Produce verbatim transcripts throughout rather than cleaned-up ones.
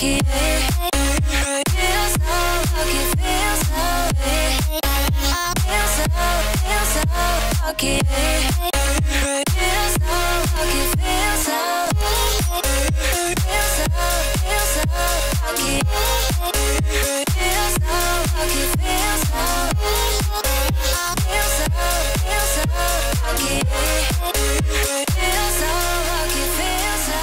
lucky, yeah. Feel so lucky, feel so lucky. Feel so, feel so lucky, yeah. Feel so lucky, feel so lucky. Feel so, feel so lucky. Feel so lucky, feel so lucky. Feel so, feel so lucky, yeah. Feel so lucky, feel so lucky. Feel so lucky, feel so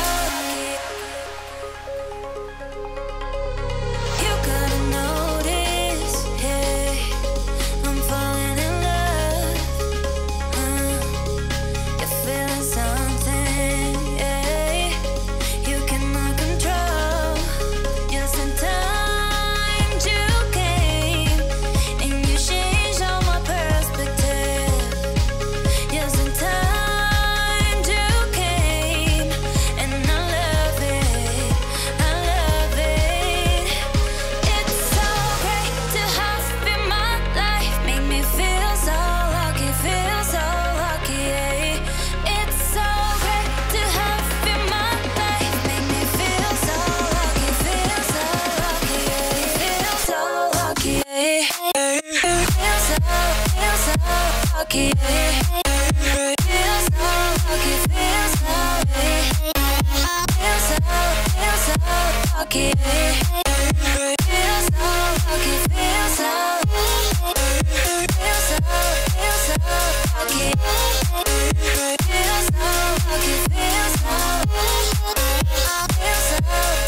lucky. Feel so, feel so lucky. Feel so lucky, feel so lucky. Feel so,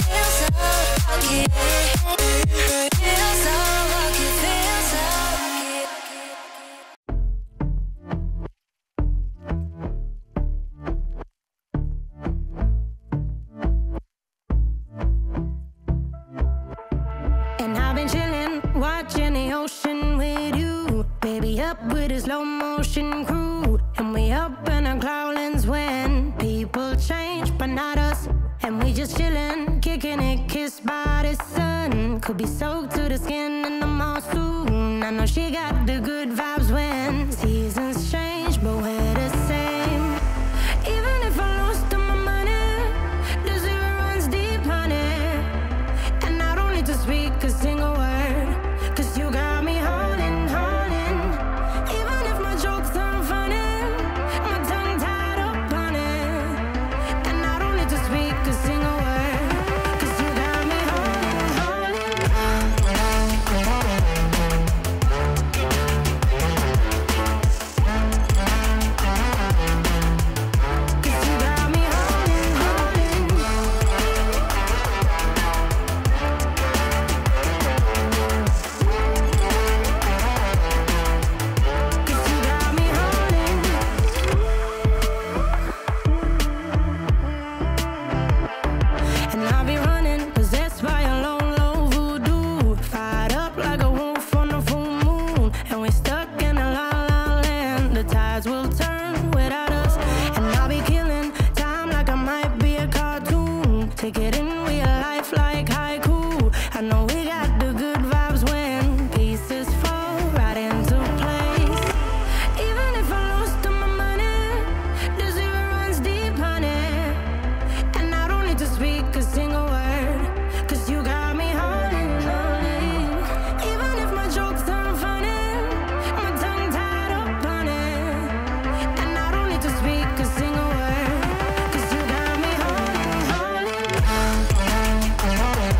feel so lucky. Feel so lucky, feel so lucky. Feel so, feel so lucky. Feel so lucky, feel so lucky. Watching the ocean with you, baby, up with a slow motion crew. And we up in our cloudlands when people change, but not us. And we just chillin', kicking it, kissed by the sun. Could be soaked to the skin in the mall soon. I know she got the good vibes when seasons change, but we're the same. Even if I lose all my money, the zero runs deep, honey. And I don't need to speak a single word, 'cause you got me holding, holding. Even if my jokes aren't funny, my tongue tied up on it, and I don't need to speak a single word, 'cause you got me holding, holding. 'Cause you got me holding, holding. Single word, 'cause you got me holding, holding.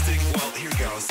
fantastic. Well, here goes.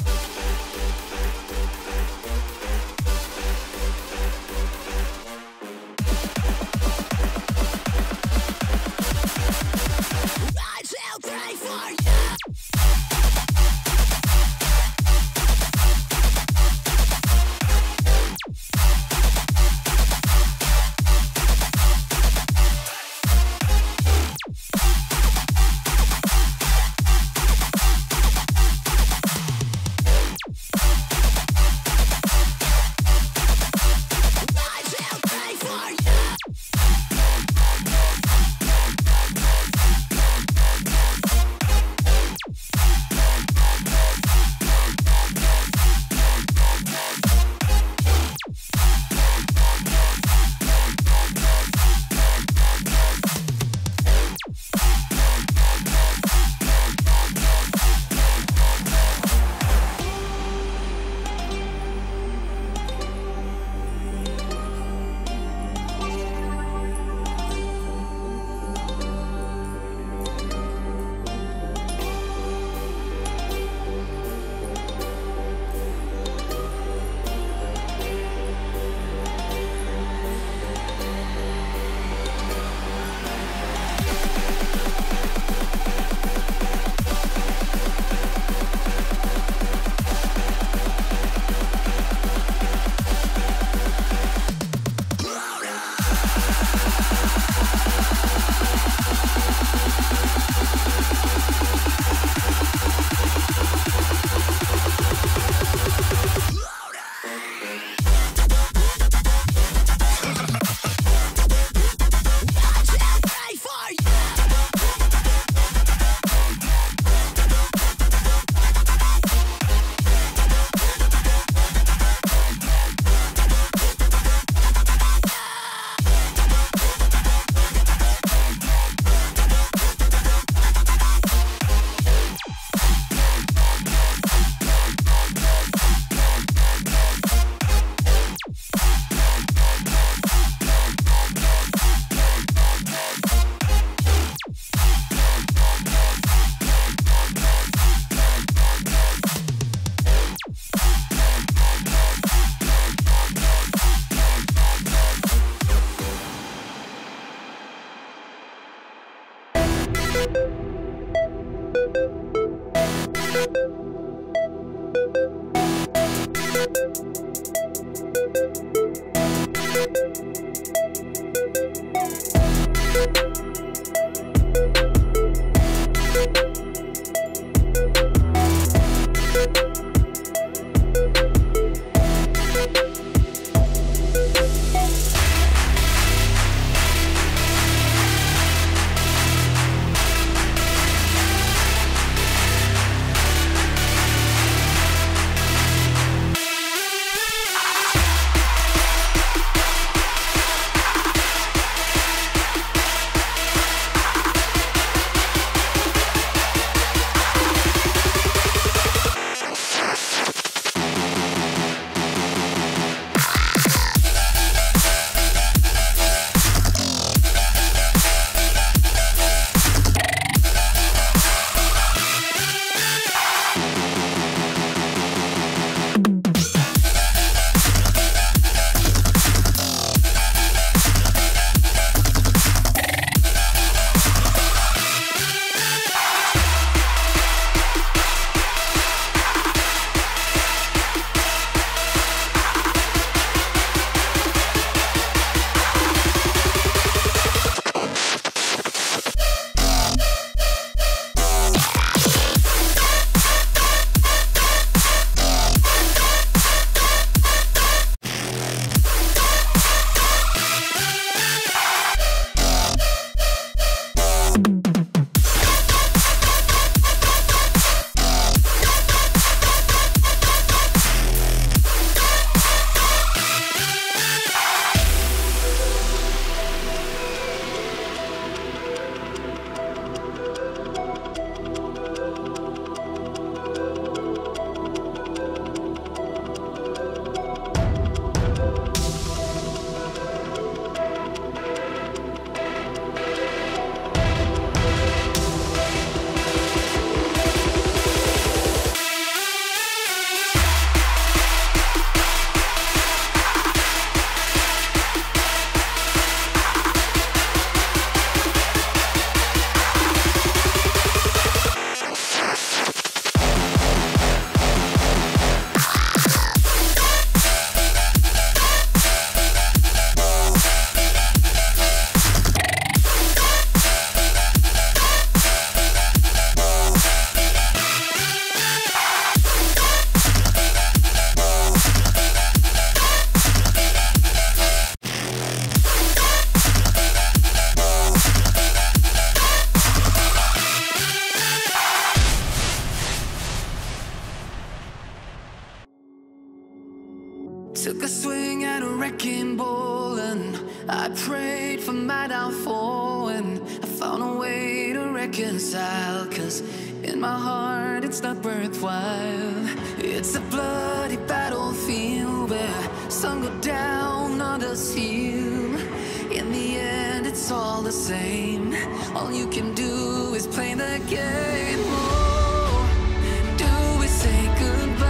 Took a swing at a wrecking ball, and I prayed for my downfall, and I found a way to reconcile, 'cause in my heart it's not worthwhile. It's a bloody battlefield where some go down, others heal. In the end it's all the same, all you can do is play the game. Oh, do we say goodbye?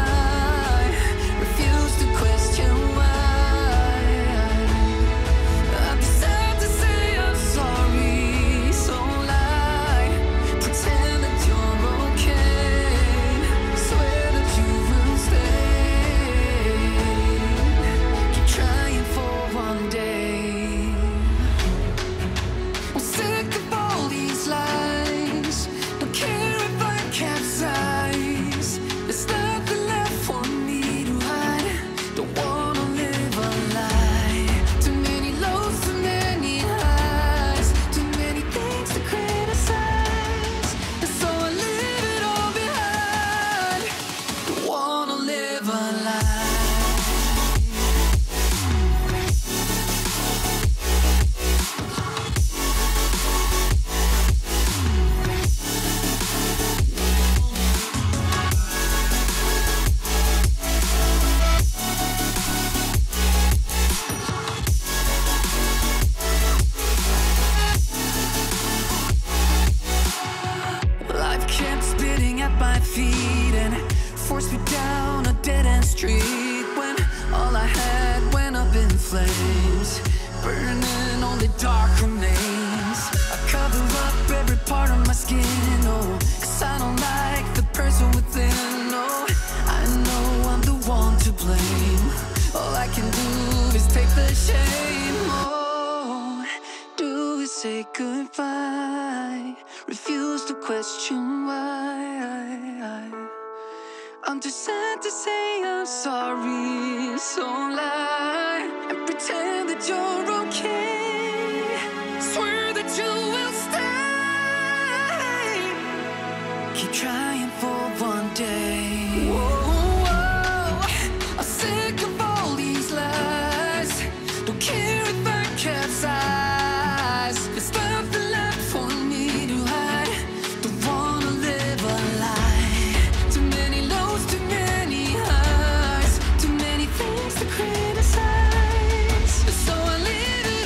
Keep trying.